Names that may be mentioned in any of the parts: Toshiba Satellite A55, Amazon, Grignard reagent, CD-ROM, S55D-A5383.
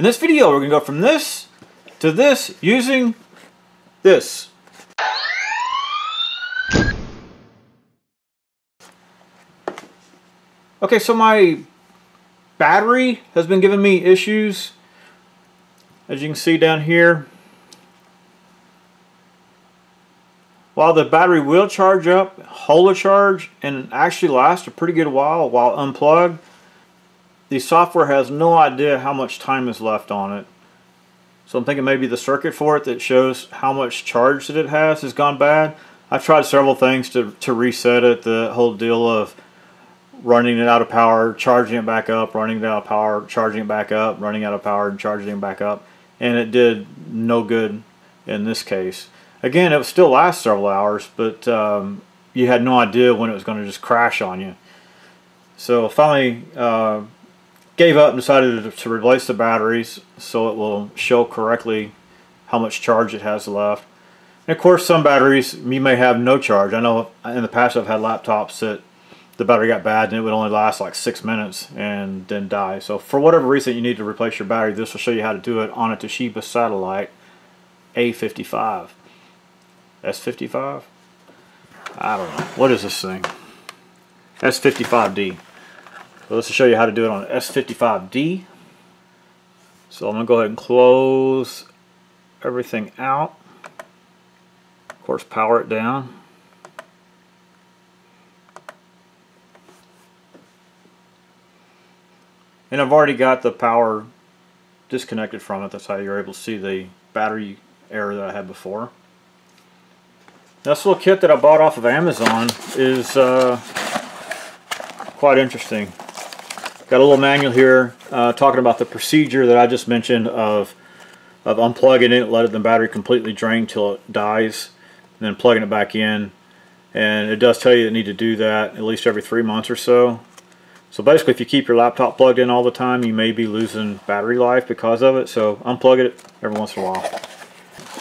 In this video, we're going to go from this to this using this. Okay, so my battery has been giving me issues. As you can see down here, while the battery will charge up, hold a charge, and actually last a pretty good while unplugged, the software has no idea how much time is left on it. So I'm thinking maybe the circuit for it that shows how much charge that it has gone bad. I've tried several things to reset it, the whole deal of running it out of power, charging it back up, running it out of power, charging it back up, running out of power, and charging it back up. And it did no good in this case. Again, it would still last several hours, but you had no idea when it was going to just crash on you. So finally gave up and decided to replace the batteries so it will show correctly how much charge it has left. And of course, some batteries you may have no charge. I know in the past I've had laptops that the battery got bad and it would only last like 6 minutes and then die. So for whatever reason you need to replace your battery, this will show you how to do it on a Toshiba Satellite A55. S55? I don't know. What is this thing? S55D. So this will show you how to do it on S55D. So I'm going to go ahead and close everything out. Of course, power it down. And I've already got the power disconnected from it. That's how you're able to see the battery error that I had before. This little kit that I bought off of Amazon is quite interesting. Got a little manual here talking about the procedure that I just mentioned of unplugging it, letting the battery completely drain till it dies, and then plugging it back in. And it does tell you that you need to do that at least every 3 months or so. So basically, if you keep your laptop plugged in all the time, you may be losing battery life because of it. So unplug it every once in a while.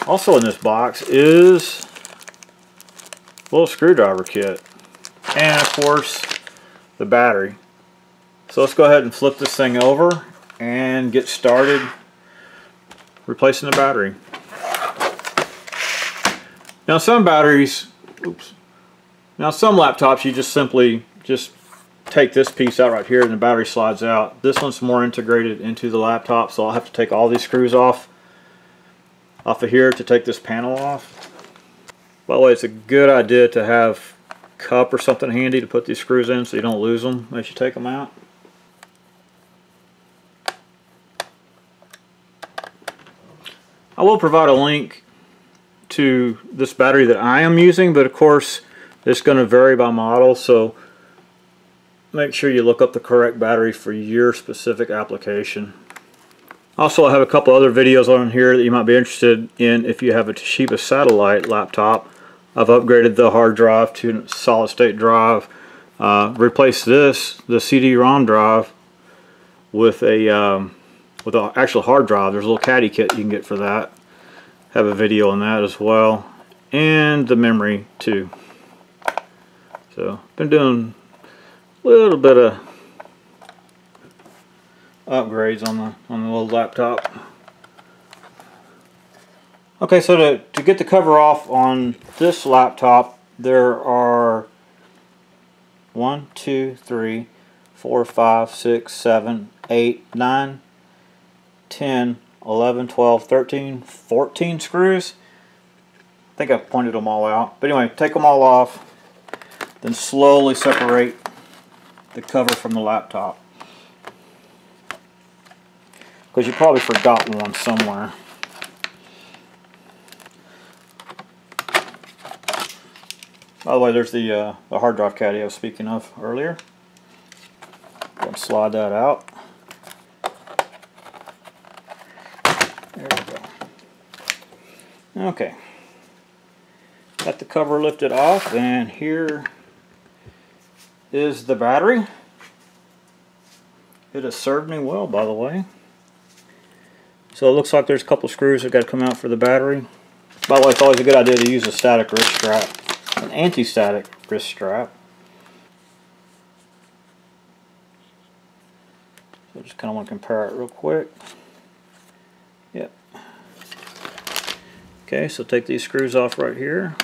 Also in this box is a little screwdriver kit. And of course, the battery. So let's go ahead and flip this thing over and get started replacing the battery. Now some batteries, now some laptops you just simply take this piece out right here and the battery slides out. This one's more integrated into the laptop, so I'll have to take all these screws off of here to take this panel off. By the way, it's a good idea to have a cup or something handy to put these screws in so you don't lose them as you take them out. I will provide a link to this battery that I am using, but of course it's going to vary by model, so make sure you look up the correct battery for your specific application. Also, I have a couple other videos on here that you might be interested in if you have a Toshiba Satellite laptop. I've upgraded the hard drive to solid state drive, replaced the CD-ROM drive with an actual hard drive. There's a little caddy kit you can get for that. I have a video on that as well, and the memory too. So been doing little bit of upgrades on the little laptop. Okay, so to get the cover off on this laptop, there are 1, 2, 3, 4, 5, 6, 7, 8, 9, 10, 11, 12, 13, 14 screws. I think I've pointed them all out. But anyway, take them all off, then slowly separate the cover from the laptop, because you probably forgot one somewhere. By the way, there's the hard drive caddy I was speaking of earlier. Go and slide that out. There we go. Okay, got the cover lifted off, and here is the battery. It has served me well, by the way. So it looks like there's a couple screws that got to come out for the battery. By the way, it's always a good idea to use a static wrist strap, an anti-static wrist strap. So I just kind of want to compare it real quick. Okay, so take these screws off right here.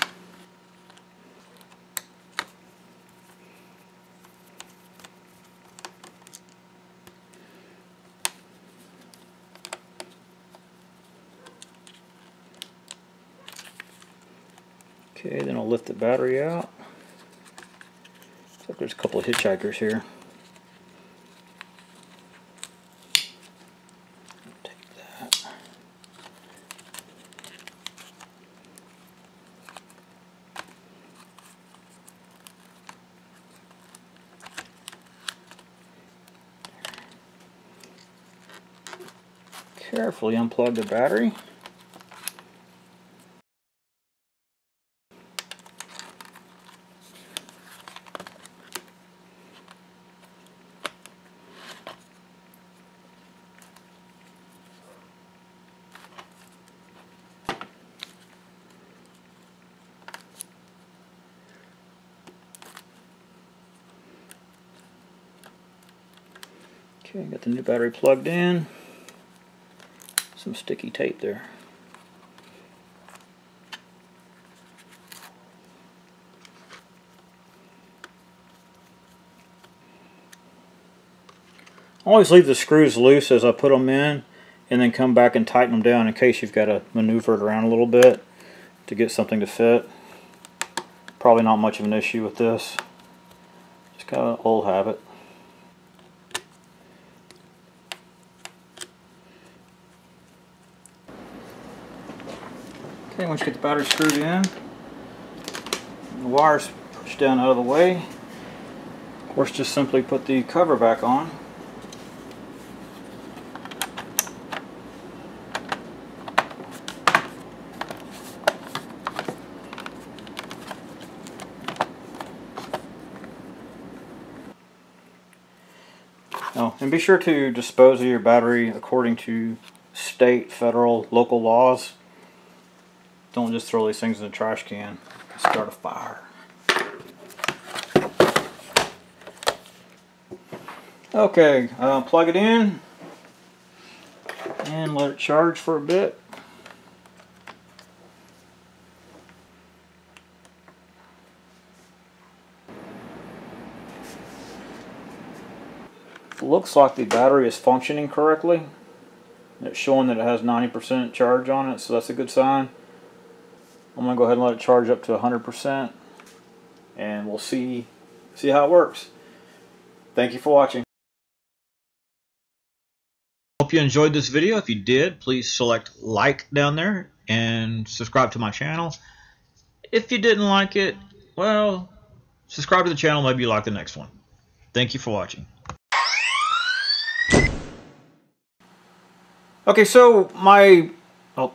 Okay, then I'll lift the battery out. Looks like there's a couple of hitchhikers here. Carefully unplug the battery. Okay, got the new battery plugged in. Some sticky tape there. I always leave the screws loose as I put them in and then come back and tighten them down in case you've got to maneuver it around a little bit to get something to fit. Probably not much of an issue with this. Just kind of an old habit. Okay, once you get the battery screwed in, and the wires pushed down out of the way, of course just simply put the cover back on. Now, and be sure to dispose of your battery according to state, federal, local laws. Don't just throw these things in the trash can and start a fire. Okay, plug it in and let it charge for a bit. It looks like the battery is functioning correctly. It's showing that it has 90% charge on it, so that's a good sign. I'm going to go ahead and let it charge up to 100% and we'll see how it works. Thank you for watching. Hope you enjoyed this video. If you did, please select like down there and subscribe to my channel. If you didn't like it, well, subscribe to the channel. Maybe you like the next one. Thank you for watching. Okay, so my... Oh.